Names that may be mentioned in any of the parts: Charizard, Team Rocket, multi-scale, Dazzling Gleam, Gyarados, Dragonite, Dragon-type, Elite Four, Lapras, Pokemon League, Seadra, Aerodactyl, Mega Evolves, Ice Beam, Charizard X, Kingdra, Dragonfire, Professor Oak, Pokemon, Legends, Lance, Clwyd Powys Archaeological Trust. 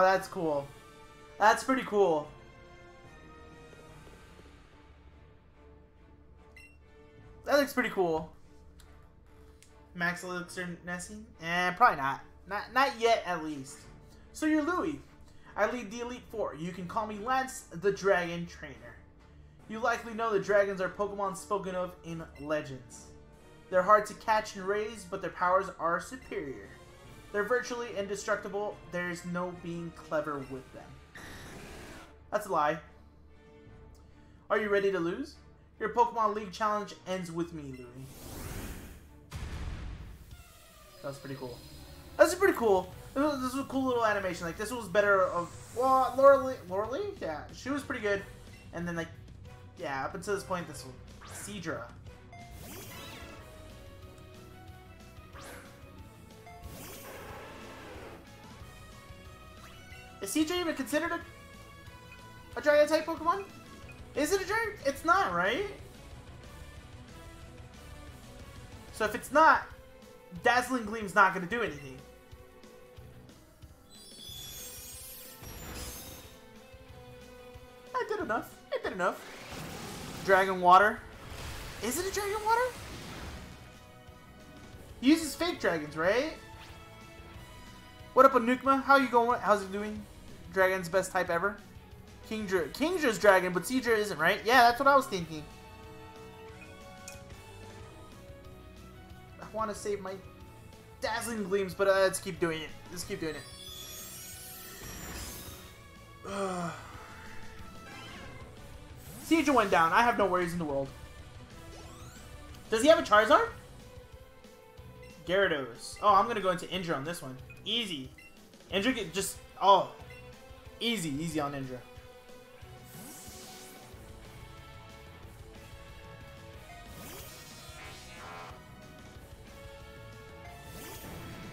Oh, that's cool. That's pretty cool. That looks pretty cool. Max Elixir Nessie? Eh, probably not. Not yet, at least. So you're Louis. I lead the Elite Four. You can call me Lance, the Dragon Trainer. You likely know that dragons are Pokemon spoken of in Legends. They're hard to catch and raise, but their powers are superior. They're virtually indestructible. There's no being clever with them. That's a lie. Are you ready to lose? Your Pokemon League challenge ends with me, Louis. That was pretty cool. That's pretty cool. This was a cool little animation. Like, this was better of... Well, Laura Lee? Yeah, she was pretty good. And then, like, yeah, up until this point, this one. Seadra. Is Seadra even considered a Dragon-type Pokemon? Is it a Dragon? It's not, right? So if it's not, Dazzling Gleam's not going to do anything. I did enough. I did enough. Dragon Water. Is it a Dragon Water? He uses fake dragons, right? What up, Anukma? How you going? How's it doing? Dragon's best type ever. Kingdra. Kingdra's dragon, but Seadra isn't, right? Yeah, that's what I was thinking. I want to save my Dazzling Gleams, but let's keep doing it. Let's keep doing it. Seadra went down. I have no worries in the world. Does he have a Charizard? Gyarados. Oh, I'm going to go into Indra on this one. Easy. Indra can just... Oh. Easy. Easy on Indra.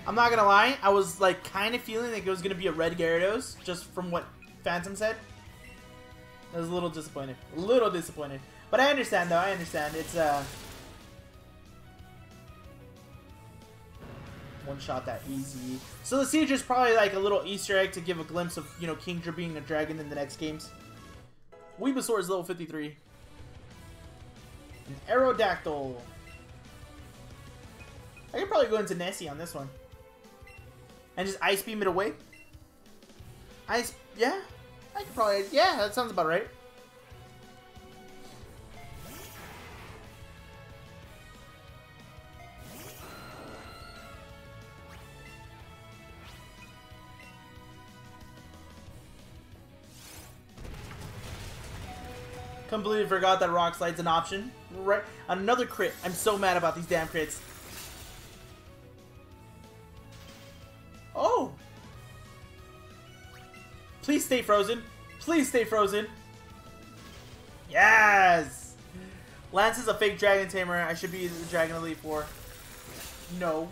I'm not going to lie. I was, like, kind of feeling like it was going to be a red Gyarados. Just from what Phantom said. I was a little disappointed. A little disappointed. But I understand, though. I understand. It's, one shot that easy. So the Seadra is probably like a little Easter egg to give a glimpse of, you know, Kingdra being a dragon in the next games. Weebasaur is level 53. An Aerodactyl. I could probably go into Nessie on this one. And just Ice Beam it away. Ice, yeah. I could probably, yeah, that sounds about right. Completely forgot that Rock Slide's an option. Right, another crit. I'm so mad about these damn crits. Oh! Please stay frozen. Please stay frozen. Yes! Lance is a fake dragon tamer. I should be the Dragon Elite Four. No.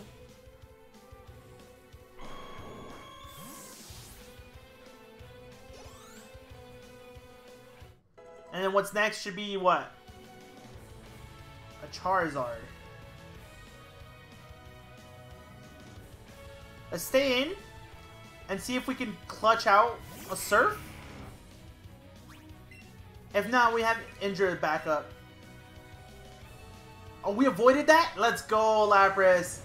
And then what's next should be what? A Charizard. Let's stay in and see if we can clutch out a Surf. If not, we have Indra back up. Oh, we avoided that? Let's go, Lapras.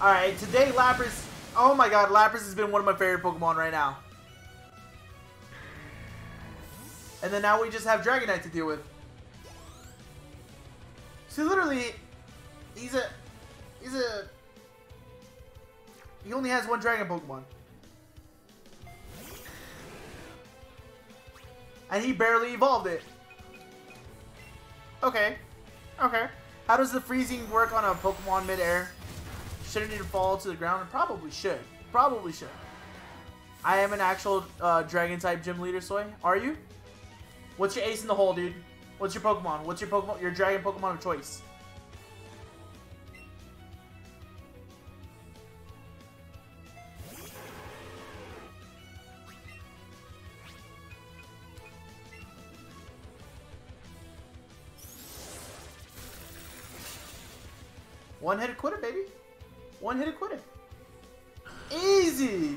Alright, today Lapras... Oh my god, Lapras has been one of my favorite Pokemon right now. And then now we just have Dragonite to deal with. So literally, he only has one Dragon Pokemon. And he barely evolved it. Okay. Okay. How does the freezing work on a Pokemon midair? Shouldn't it fall to the ground? It probably should. Probably should. I am an actual Dragon-type gym leader, Soy. Are you? What's your ace in the hole, dude? What's your Pokemon? What's your Pokemon? Your Dragon Pokemon of choice. One-hit quitter, baby. One-hit quitter. Easy.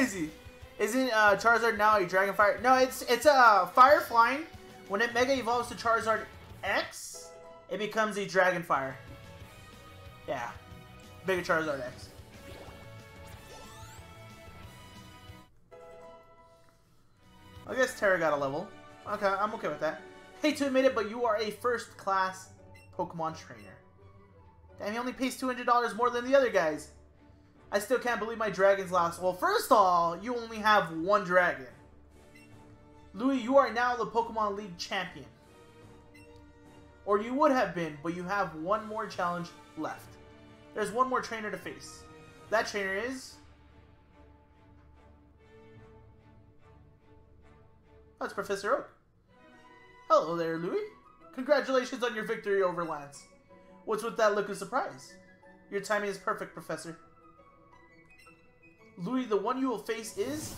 Easy. Isn't Charizard now a Dragonfire? No, it's a Fire Flying. When it Mega Evolves to Charizard X, it becomes a Dragonfire. Yeah. Mega Charizard X. I guess Terra got a level. Okay, I'm okay with that. Hate to admit it, but you are a first-class Pokemon trainer. Damn, he only pays $200 more than the other guys. I still can't believe my dragons lost. Well, first of all, you only have one dragon. Louis, you are now the Pokemon League champion. Or you would have been, but you have one more challenge left. There's one more trainer to face. That trainer is... That's Professor Oak. Hello there, Louis. Congratulations on your victory over Lance. What's with that look of surprise? Your timing is perfect, Professor. Louis, the one you will face is...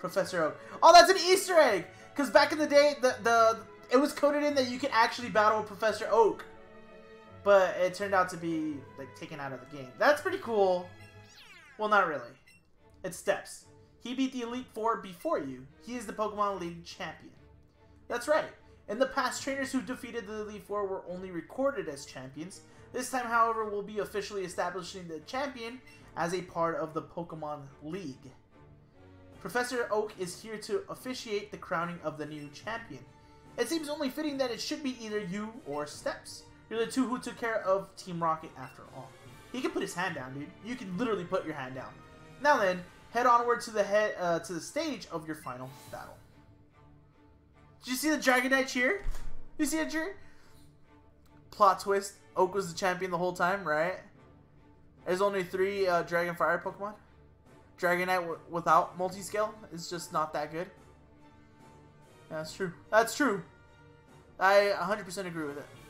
Professor Oak. Oh, that's an Easter egg! Because back in the day, it was coded in that you could actually battle Professor Oak. But it turned out to be like taken out of the game. That's pretty cool. Well, not really. It's Steps. He beat the Elite Four before you. He is the Pokemon League champion. That's right. In the past, trainers who defeated the Elite Four were only recorded as champions. This time, however, we'll be officially establishing the champion as a part of the Pokemon League. Professor Oak is here to officiate the crowning of the new champion. It seems only fitting that it should be either you or Steps. You're the two who took care of Team Rocket after all. He can put his hand down, dude. You can literally put your hand down. Now then, head onward to the stage of your final battle. Did you see the Dragonite cheer? You see a cheer? Plot twist: Oak was the champion the whole time, right? There's only three Dragonfire Pokemon. Dragonite without multi-scale is just not that good. That's true. That's true. I 100% agree with it.